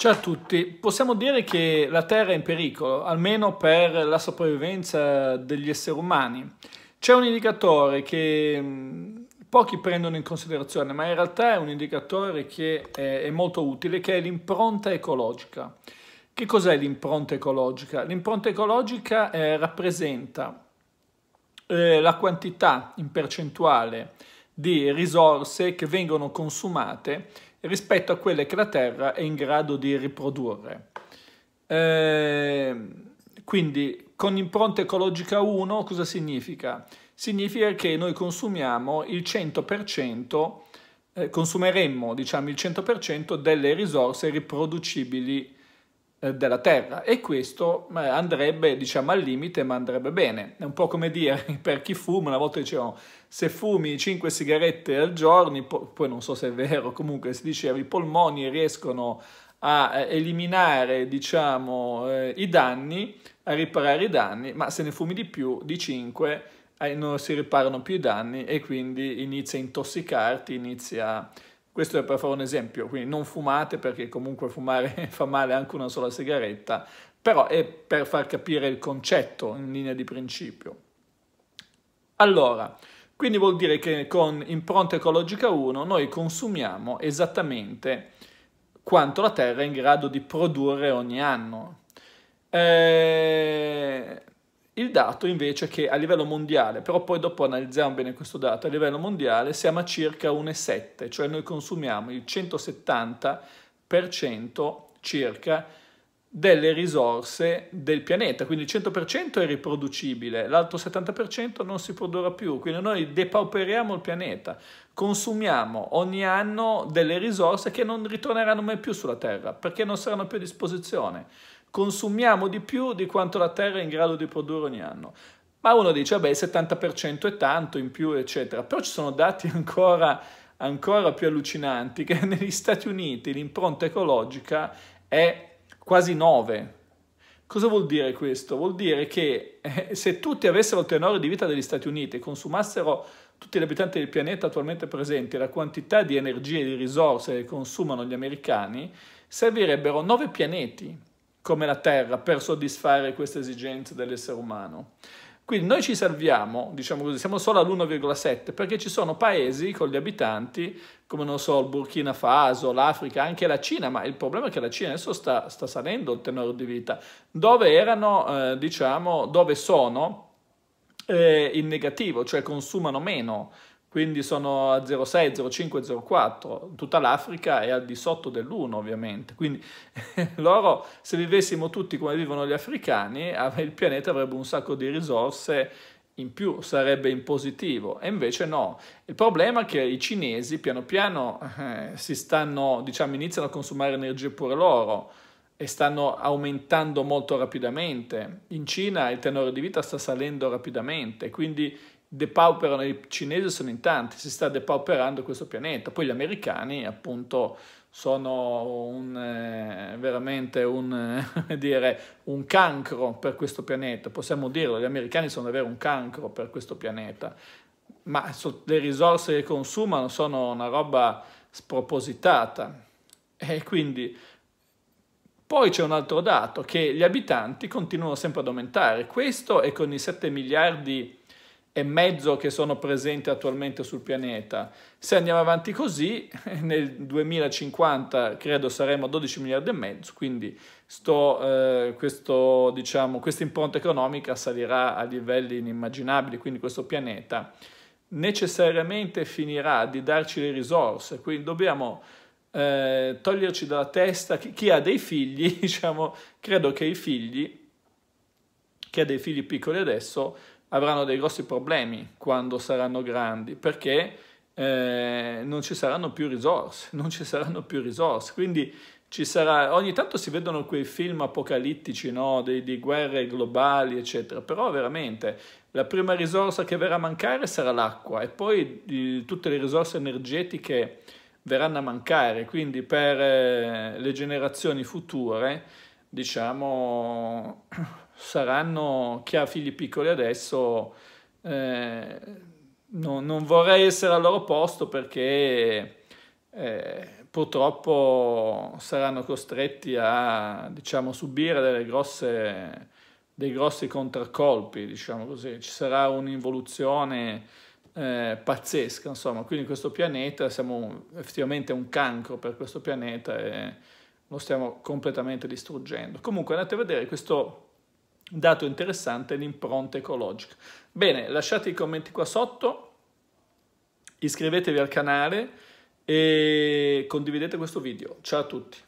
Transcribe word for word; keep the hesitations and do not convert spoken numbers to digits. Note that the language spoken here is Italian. Ciao a tutti, possiamo dire che la Terra è in pericolo, almeno per la sopravvivenza degli esseri umani. C'è un indicatore che pochi prendono in considerazione, ma in realtà è un indicatore che è molto utile, che è l'impronta ecologica. Che cos'è l'impronta ecologica? L'impronta ecologica eh, rappresenta eh, la quantità in percentuale di risorse che vengono consumate rispetto a quelle che la Terra è in grado di riprodurre. Eh, quindi con impronta ecologica uno cosa significa? Significa che noi consumiamo il cento per cento, eh, consumeremmo diciamo il cento per cento delle risorse riproducibili eh, della Terra, e questo eh, andrebbe diciamo al limite, ma andrebbe bene. È un po' come dire per chi fuma, una volta dicevano se fumi cinque sigarette al giorno, poi non so se è vero, comunque si diceva i polmoni riescono a eliminare diciamo eh, i danni, a riparare i danni, ma se ne fumi di più di cinque non si riparano più i danni e quindi inizi a intossicarti, inizia... Questo è per fare un esempio, quindi non fumate, perché comunque fumare fa male anche una sola sigaretta, però è per far capire il concetto in linea di principio. Allora, quindi vuol dire che con impronta ecologica uno noi consumiamo esattamente quanto la Terra è in grado di produrre ogni anno. Eh... Il dato invece è che a livello mondiale, però poi dopo analizziamo bene questo dato, a livello mondiale siamo a circa uno virgola sette, cioè noi consumiamo il centosettanta per cento circa delle risorse del pianeta, quindi il cento per cento è riproducibile, l'altro settanta per cento non si produrrà più, quindi noi depauperiamo il pianeta, consumiamo ogni anno delle risorse che non ritorneranno mai più sulla Terra, perché non saranno più a disposizione. Consumiamo di più di quanto la Terra è in grado di produrre ogni anno. Ma uno dice, vabbè, il settanta per cento è tanto, in più, eccetera. Però ci sono dati ancora, ancora più allucinanti, che negli Stati Uniti l'impronta ecologica è quasi nove. Cosa vuol dire questo? Vuol dire che eh, se tutti avessero il tenore di vita degli Stati Uniti e consumassero tutti gli abitanti del pianeta attualmente presenti la quantità di energie e di risorse che consumano gli americani, servirebbero nove pianeti come la Terra per soddisfare queste esigenze dell'essere umano. Quindi noi ci salviamo, diciamo così, siamo solo all'uno virgola sette, perché ci sono paesi con gli abitanti, come non so, il Burkina Faso, l'Africa, anche la Cina, ma il problema è che la Cina adesso sta, sta salendo il tenore di vita, dove erano, eh, diciamo, dove sono eh, in negativo, cioè consumano meno, quindi sono a zero virgola sei, zero virgola cinque, zero virgola quattro, tutta l'Africa è al di sotto dell'uno ovviamente, quindi eh, loro, se vivessimo tutti come vivono gli africani, il pianeta avrebbe un sacco di risorse in più, sarebbe in positivo, e invece no. Il problema è che i cinesi piano piano eh, si stanno, diciamo, iniziano a consumare energie pure loro, e stanno aumentando molto rapidamente. In Cina il tenore di vita sta salendo rapidamente, quindi depauperano, i cinesi sono in tanti, si sta depauperando questo pianeta. Poi gli americani appunto sono un, eh, veramente un, eh, dire, un cancro per questo pianeta, possiamo dirlo, gli americani sono davvero un cancro per questo pianeta, ma so, le risorse che consumano sono una roba spropositata. E quindi poi c'è un altro dato, che gli abitanti continuano sempre ad aumentare, questo è con i sette miliardi e mezzo che sono presenti attualmente sul pianeta. Se andiamo avanti così, nel duemilacinquanta credo saremo a dodici miliardi e mezzo, quindi sto, eh, questo, diciamo, questa impronta economica salirà a livelli inimmaginabili, quindi questo pianeta necessariamente finirà di darci le risorse, quindi dobbiamo eh, toglierci dalla testa, chi, chi ha dei figli, diciamo, credo che i figli, chi ha dei figli piccoli adesso, avranno dei grossi problemi quando saranno grandi, perché eh, non ci saranno più risorse, non ci saranno più risorse, quindi ci sarà, ogni tanto si vedono quei film apocalittici, no? di, di guerre globali, eccetera, però veramente la prima risorsa che verrà a mancare sarà l'acqua, e poi il, tutte le risorse energetiche verranno a mancare, quindi per eh, le generazioni future, diciamo... saranno, chi ha figli piccoli adesso eh, no, non vorrei essere al loro posto, perché eh, purtroppo saranno costretti a, diciamo, subire delle grosse, dei grossi contraccolpi, diciamo così. Ci sarà un'involuzione eh, pazzesca, insomma. Quindi questo pianeta, siamo effettivamente un cancro per questo pianeta e lo stiamo completamente distruggendo. Comunque andate a vedere questo dato interessante, l'impronta ecologica. Bene, lasciate i commenti qua sotto, iscrivetevi al canale e condividete questo video. Ciao a tutti!